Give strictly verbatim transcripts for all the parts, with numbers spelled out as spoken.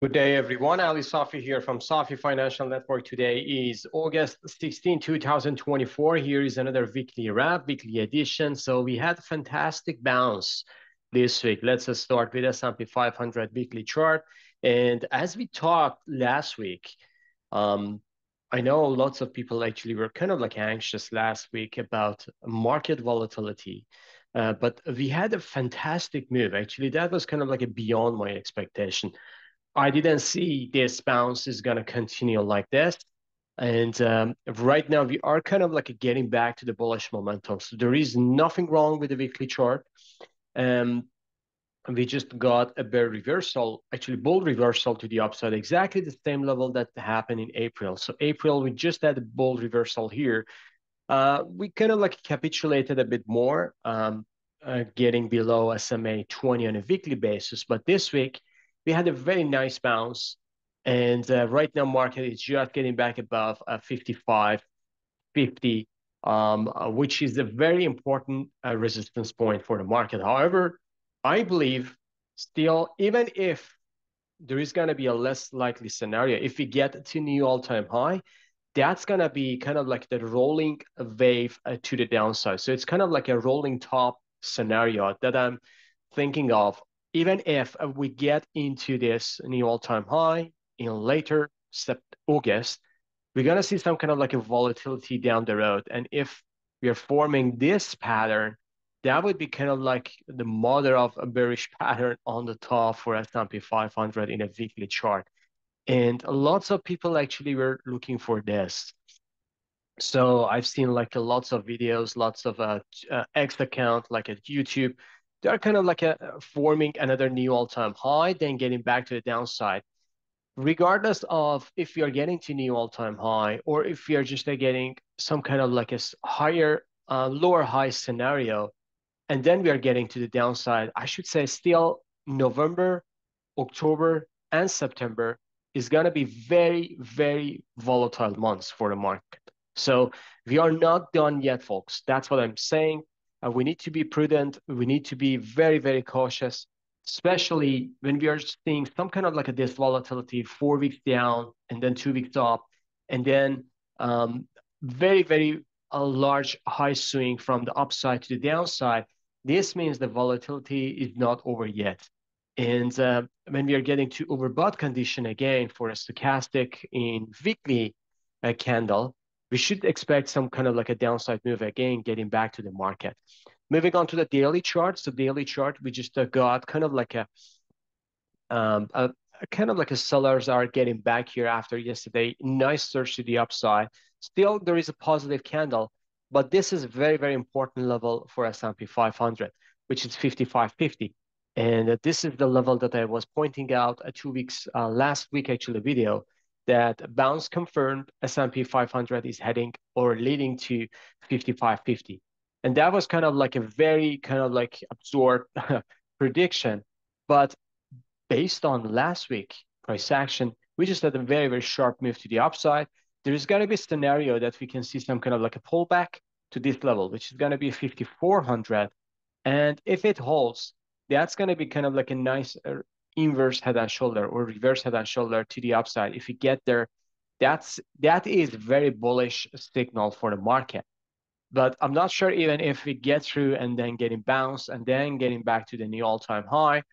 Good day, everyone. Ali Safi here from Safi Financial Network. Today is August sixteenth, two thousand twenty-four. Here is another weekly wrap, weekly edition. So we had a fantastic bounce this week. Let's start with S and P five hundred weekly chart. And as we talked last week, um, I know lots of people actually were kind of like anxious last week about market volatility. Uh, but we had a fantastic move. Actually, that was kind of like a beyond my expectation. I didn't see this bounce is going to continue like this. And um, right now we are kind of like getting back to the bullish momentum. So there is nothing wrong with the weekly chart. Um, we just got a bear reversal, actually bull reversal to the upside, exactly the same level that happened in April. So April, we just had a bull reversal here. Uh, we kind of like capitulated a bit more, um, uh, getting below S M A twenty on a weekly basis. But this week, we had a very nice bounce, and uh, right now market is just getting back above uh, fifty-five fifty, um, which is a very important uh, resistance point for the market. However, I believe still, even if there is going to be a less likely scenario, if we get to new all-time high, that's going to be kind of like the rolling wave uh, to the downside. So it's kind of like a rolling top scenario that I'm thinking of. Even if we get into this new all-time high in later August, we're going to see some kind of like a volatility down the road. And if we are forming this pattern, that would be kind of like the mother of a bearish pattern on the top for S and P five hundred in a weekly chart. And lots of people actually were looking for this. So I've seen like lots of videos, lots of uh, uh, X account, like at YouTube. They're kind of like a, forming another new all-time high, then getting back to the downside. Regardless of if you're getting to new all-time high or if you're just uh, getting some kind of like a higher, uh, lower high scenario, and then we are getting to the downside, I should say still November, October, and September is going to be very, very volatile months for the market. So we are not done yet, folks. That's what I'm saying. Uh, we need to be prudent. We need to be very, very cautious, especially when we are seeing some kind of like a, this volatility, four weeks down and then two weeks up, and then um, very, very uh, large high swing from the upside to the downside. This means the volatility is not over yet. And uh, when we are getting to overbought condition again for a stochastic in weekly uh, candle, we should expect some kind of like a downside move again, getting back to the market. Moving on to the daily charts, the daily chart, we just got kind of like a, um, a, a kind of like a sellers are getting back here after yesterday. Nice surge to the upside. Still, there is a positive candle, but this is a very, very important level for S and P five hundred, which is fifty-five fifty. And this is the level that I was pointing out uh, two weeks, uh, last week actually video. That bounce confirmed S and P five hundred is heading or leading to fifty-five fifty. And that was kind of like a very kind of like absurd prediction. But based on last week price action, we just had a very, very sharp move to the upside. There is going to be a scenario that we can see some kind of like a pullback to this level, which is going to be fifty-four hundred. And if it holds, that's going to be kind of like a nice uh, inverse head and shoulder or reverse head and shoulder to the upside. If you get there, that's that is very bullish signal for the market. But I'm not sure even if we get through and then getting bounced and then getting back to the new all-time high.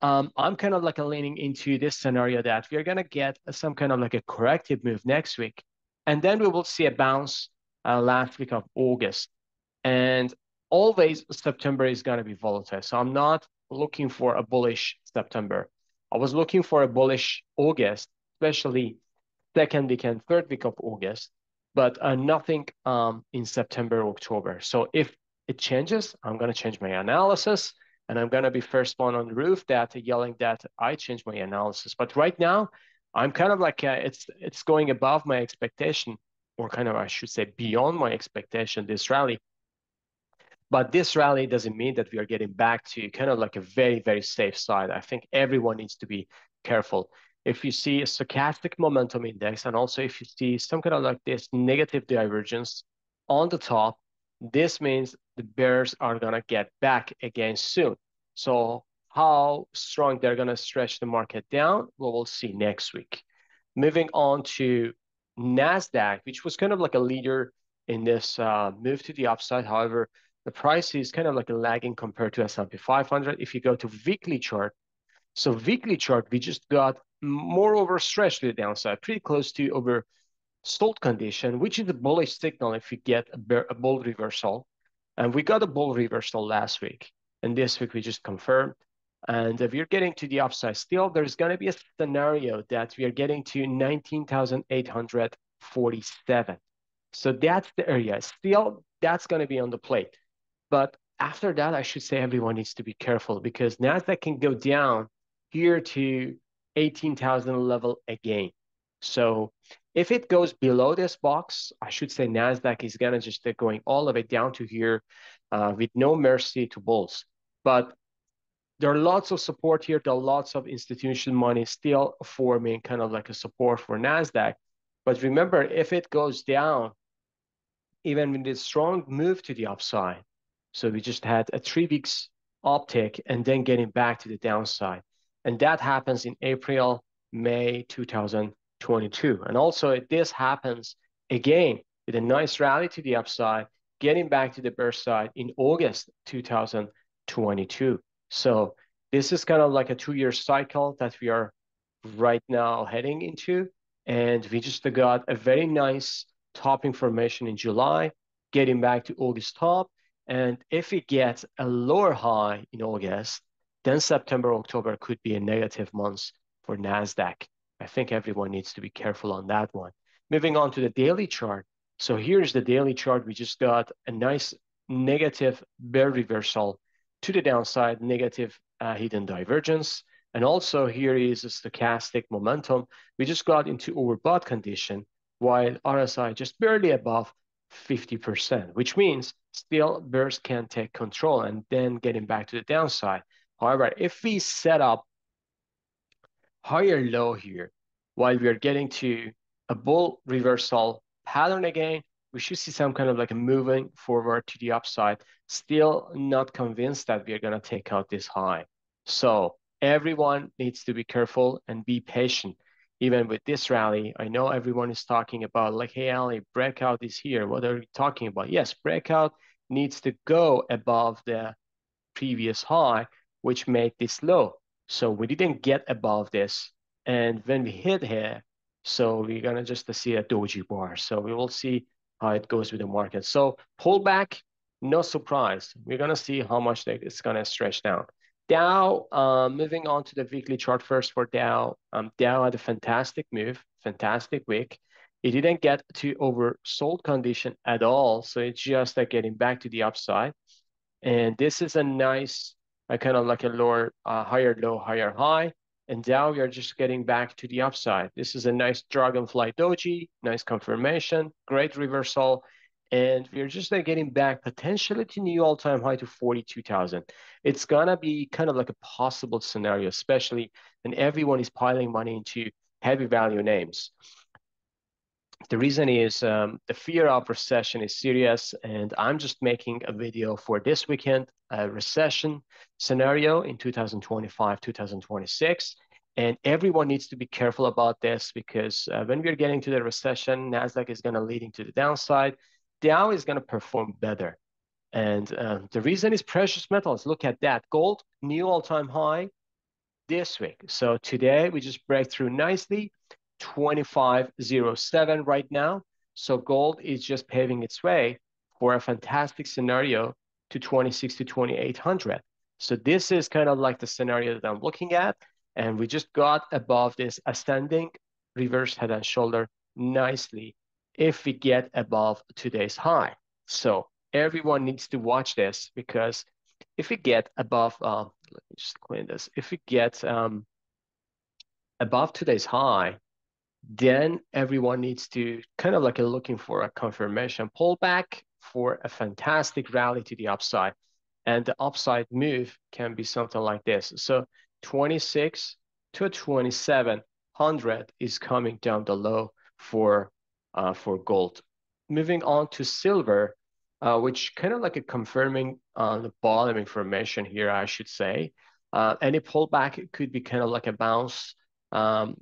Um, I'm kind of like a leaning into this scenario that we are going to get some kind of like a corrective move next week. And then we will see a bounce uh, last week of August. And always September is going to be volatile. So I'm not looking for a bullish September. I was looking for a bullish August, especially second week and third week of August, but uh, nothing um, in September, October. So if it changes, I'm going to change my analysis, and I'm going to be first one on the roof that yelling that I changed my analysis. But right now, I'm kind of like, uh, it's it's going above my expectation, or kind of, I should say, beyond my expectation, this rally. But this rally doesn't mean that we are getting back to kind of like a very, very safe side. I think everyone needs to be careful. If you see a stochastic momentum index, and also if you see some kind of like this negative divergence on the top, this means the bears are going to get back again soon. So How strong they're going to stretch the market down, we will see next week. Moving on to NASDAQ, which was kind of like a leader in this uh, move to the upside. However, the price is kind of like a lagging compared to S and P five hundred. If you go to weekly chart, so weekly chart, we just got more overstretched to the downside, pretty close to oversold condition, which is a bullish signal if you get a, bear, a bull reversal. And we got a bull reversal last week. And this week we just confirmed. And if you're getting to the upside still, there's going to be a scenario that we are getting to nineteen thousand eight hundred forty-seven. So that's the area. Still, that's going to be on the plate. But after that, I should say everyone needs to be careful because NASDAQ can go down here to eighteen thousand level again. So if it goes below this box, I should say NASDAQ is going to just uh, going all the way down to here uh, with no mercy to bulls. But there are lots of support here. There are lots of institutional money still forming kind of like a support for NASDAQ. But remember, if it goes down, even with a strong move to the upside, so we just had a three weeks uptick and then getting back to the downside. And that happens in April, May two thousand twenty-two. And also this happens again with a nice rally to the upside, getting back to the bear side in August two thousand twenty-two. So this is kind of like a two-year cycle that we are right now heading into. And we just got a very nice topping formation in July, getting back to August top. And if it gets a lower high in August, then September, October could be a negative month for NASDAQ. I think everyone needs to be careful on that one. Moving on to the daily chart. So here's the daily chart. We just got a nice negative bear reversal to the downside, negative uh, hidden divergence. And also here is a stochastic momentum. We just got into overbought condition while R S I just barely above fifty percent, which means still bears can take control and then getting back to the downside. However, if we set up higher low here, while we are getting to a bull reversal pattern again, we should see some kind of like a moving forward to the upside. Still not convinced that we are going to take out this high. So everyone needs to be careful and be patient. Even with this rally, I know everyone is talking about like, hey, Ali, breakout is here. What are you talking about? Yes, breakout needs to go above the previous high, which made this low. So we didn't get above this. And when we hit here, so we're going to just see a doji bar. So we will see how it goes with the market. So pullback, no surprise. We're going to see how much it's going to stretch down. Dow, uh, moving on to the weekly chart first for Dow. Um, Dow had a fantastic move, fantastic week. It didn't get to oversold condition at all. So it's just like getting back to the upside. And this is a nice, uh, kind of like a lower, uh, higher low, higher high. And Dow, we are just getting back to the upside. This is a nice dragonfly doji, nice confirmation, great reversal. And we're just like getting back potentially to new all-time high to forty-two thousand. It's going to be kind of like a possible scenario, especially when everyone is piling money into heavy value names. The reason is um, the fear of recession is serious, and I'm just making a video for this weekend, a recession scenario in two thousand twenty-five, two thousand twenty-six. And everyone needs to be careful about this because uh, when we're getting to the recession, NASDAQ is going to lead into the downside. Dow is going to perform better. And uh, the reason is precious metals. Look at that. Gold, new all-time high this week. So today we just break through nicely. twenty-five oh seven right now. So gold is just paving its way for a fantastic scenario to twenty-six to twenty-eight hundred. So this is kind of like the scenario that I'm looking at. And we just got above this ascending reverse head and shoulder nicely if we get above today's high. So everyone needs to watch this because if we get above, uh, let me just clean this. If we get um, above today's high, then everyone needs to kind of like a looking for a confirmation pullback for a fantastic rally to the upside. And the upside move can be something like this. So twenty-six to twenty-seven hundred is coming down the low for uh, for gold. Moving on to silver, uh, which kind of like a confirming on uh, the bottom information here, I should say. Uh, any pullback could be kind of like a bounce, um,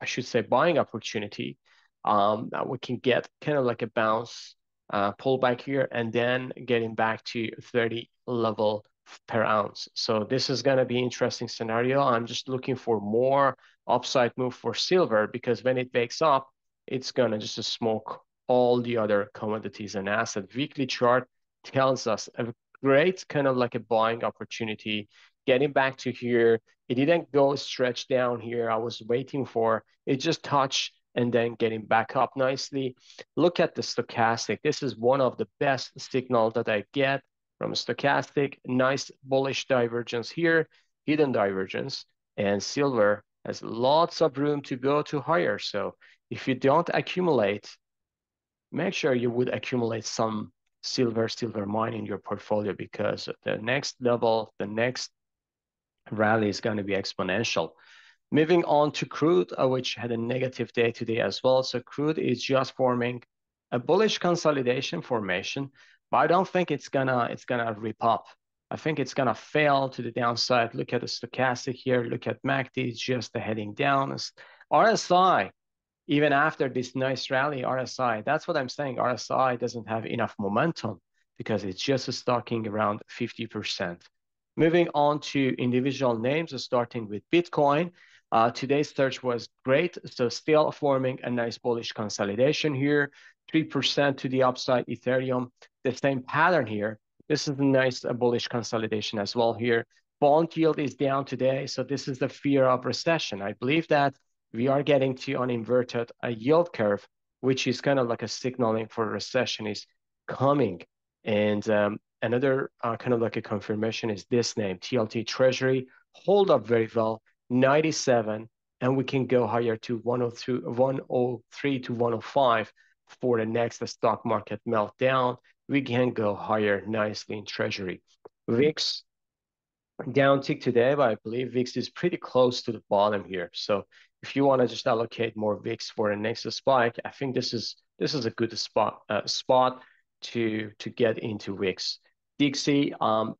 I should say buying opportunity. Um, we can get kind of like a bounce uh, pullback here and then getting back to thirty level per ounce. So this is going to be an interesting scenario. I'm just looking for more upside move for silver, because when it wakes up, it's going to just smoke all the other commodities and assets. Weekly chart tells us a great kind of like a buying opportunity. Getting back to here, it didn't go stretch down here. I was waiting for it, just touched and then getting back up nicely. Look at the stochastic. This is one of the best signal that I get from stochastic. Nice bullish divergence here, hidden divergence, and silver has lots of room to go to higher. So if you don't accumulate, make sure you would accumulate some silver, silver mine in your portfolio, because the next level, the next rally is going to be exponential. Moving on to crude, which had a negative day today as well. So crude is just forming a bullish consolidation formation, but I don't think it's gonna it's gonna rip up. I think it's gonna fail to the downside. Look at the stochastic here. Look at M A C D. It's just heading down. R S I, even after this nice rally, R S I. That's what I'm saying. R S I doesn't have enough momentum because it's just stocking around fifty percent. Moving on to individual names, starting with Bitcoin. Uh, today's search was great, so still forming a nice bullish consolidation here, three percent to the upside. Ethereum, the same pattern here. This is a nice uh, bullish consolidation as well here. Bond yield is down today, so this is the fear of recession. I believe that we are getting to an inverted uh, yield curve, which is kind of like a signaling for recession is coming. And um, another uh, kind of like a confirmation is this name, T L T Treasury, hold up very well, ninety-seven, and we can go higher to one oh three to one oh five for the next stock market meltdown. We can go higher nicely in Treasury. V I X down tick today, but I believe V I X is pretty close to the bottom here. So if you want to just allocate more V I X for the next spike, I think this is this is a good spot uh, spot to to get into V I X. D X Y, um,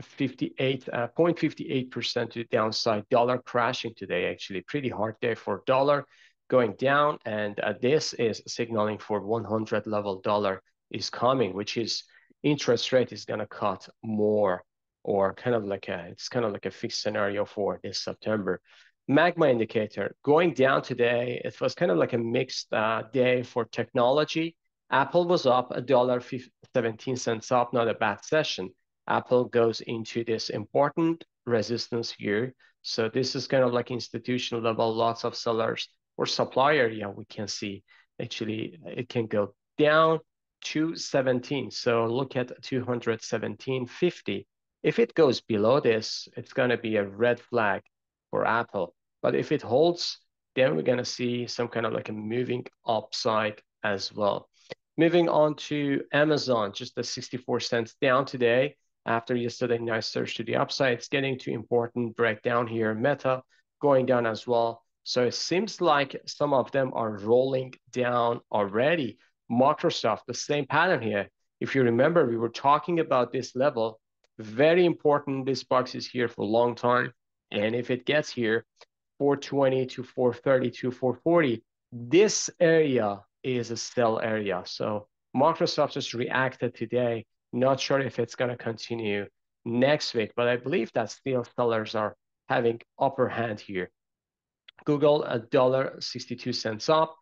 fifty-eight point five eight percent uh, to the downside. Dollar crashing today, actually pretty hard day for dollar, going down, and uh, this is signaling for one hundred level dollar is coming, which is interest rate is gonna cut more, or kind of like a it's kind of like a fixed scenario for this September. Magma indicator going down today. It was kind of like a mixed uh, day for technology. Apple was up one dollar and seventeen cents up, not a bad session. Apple goes into this important resistance here. So this is kind of like institutional level, lots of sellers or supplier. Yeah, we can see actually it can go down to seventeen. So look at two seventeen fifty. If it goes below this, it's going to be a red flag for Apple. But if it holds, then we're going to see some kind of like a moving upside as well. Moving on to Amazon, just the sixty-four cents down today after yesterday, nice surge to the upside. It's getting to important breakdown here. Meta going down as well. So it seems like some of them are rolling down already. Microsoft, the same pattern here. If you remember, we were talking about this level. Very important. This box is here for a long time. And if it gets here, four twenty to four thirty to four forty, this area is a sell area. So Microsoft just reacted today. Not sure if it's going to continue next week, but I believe that still sellers are having upper hand here. Google, a dollar sixty-two cents up.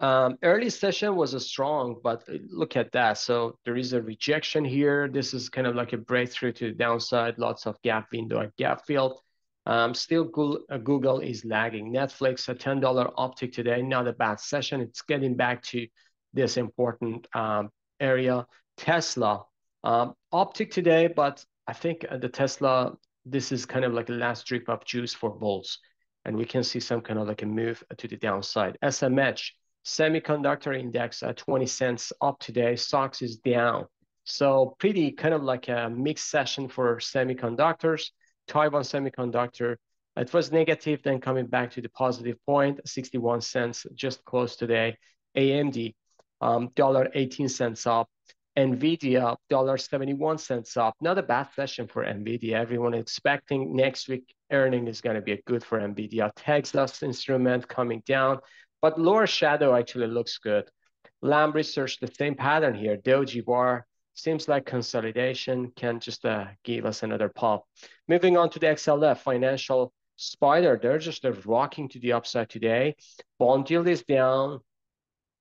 Um, early session was a strong, but look at that. So there is a rejection here. This is kind of like a breakthrough to the downside. Lots of gap window and gap field. Um, still, Google, uh, Google is lagging. Netflix, a ten dollar uptick today, not a bad session. It's getting back to this important um, area. Tesla, um, uptick today, but I think the Tesla, this is kind of like the last drip of juice for bulls. And we can see some kind of like a move to the downside. S M H, Semiconductor Index, at twenty cents up today. Sox is down. So pretty kind of like a mixed session for semiconductors. Taiwan Semiconductor, it was negative, then coming back to the positive point, sixty-one cents just close today. A M D, um, one dollar eighteen cents up. NVIDIA up one dollar seventy-one cents up. Not a bad session for NVIDIA. Everyone expecting next week earning is going to be good for NVIDIA. Texas Instrument coming down, but lower shadow actually looks good. Lamb Research, the same pattern here. Doji bar seems like consolidation can just uh, give us another pop. Moving on to the X L F financial spider. They're just they're rocking to the upside today. Bond yield is down.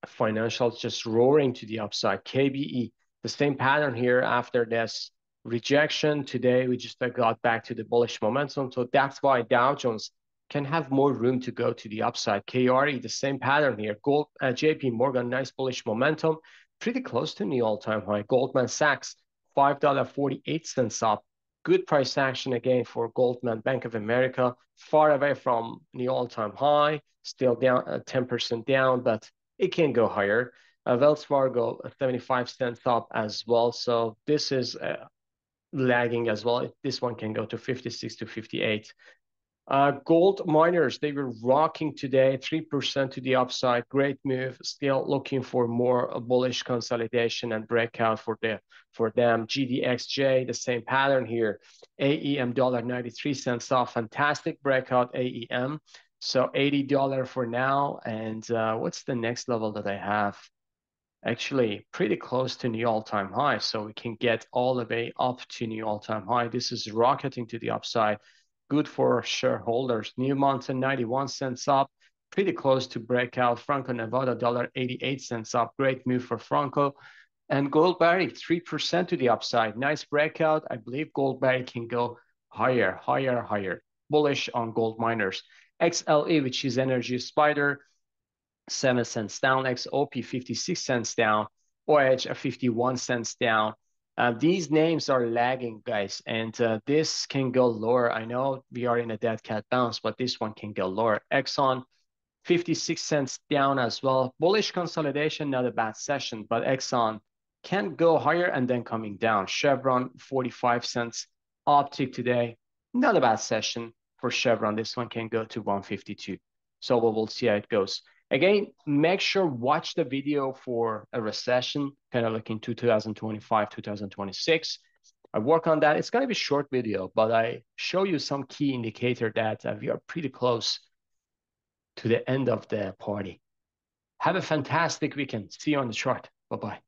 Financials just roaring to the upside. K B E, the same pattern here after this rejection. Today, we just got back to the bullish momentum. So that's why Dow Jones can have more room to go to the upside. K R E, the same pattern here. Gold, uh, J P Morgan, nice bullish momentum. Pretty close to the all-time high. Goldman Sachs, five dollars forty-eight cents up. Good price action again for Goldman, Bank of America. Far away from the all-time high. Still down uh, ten percent down, but it can go higher. Uh, Wells Fargo, seventy-five cents up as well. So this is uh, lagging as well. This one can go to fifty-six to fifty-eight. Uh, gold miners, they were rocking today, three percent to the upside. Great move. Still looking for more uh, bullish consolidation and breakout for, the, for them. G D X J, the same pattern here. A E M, one dollar ninety-three cents off. Fantastic breakout, A E M. So eighty dollars for now, and uh, what's the next level that I have? Actually, pretty close to new all-time high, so we can get all the way up to new all-time high. This is rocketing to the upside. Good for shareholders. New Mountain, ninety-one cents up. Pretty close to breakout. Franco Nevada, one dollar eighty-eight cents up. Great move for Franco. And Goldberry, three percent to the upside. Nice breakout. I believe Goldberry can go higher, higher, higher. Bullish on gold miners. X L E, which is Energy Spider, seven cents down. X O P, fifty-six cents down. O H, fifty-one cents down. Uh, these names are lagging, guys, and uh, this can go lower. I know we are in a dead cat bounce, but this one can go lower. Exxon, fifty-six cents down as well. Bullish consolidation, not a bad session, but Exxon can go higher and then coming down. Chevron, forty-five cents uptick today. Not a bad session for Chevron. This one can go to one fifty-two. So we will see how it goes. Again, make sure watch the video for a recession, kind of looking to two thousand twenty-five, two thousand twenty-six. I work on that. It's going to be a short video, but I show you some key indicator that uh, we are pretty close to the end of the party. Have a fantastic weekend. See you on the chart. Bye-bye.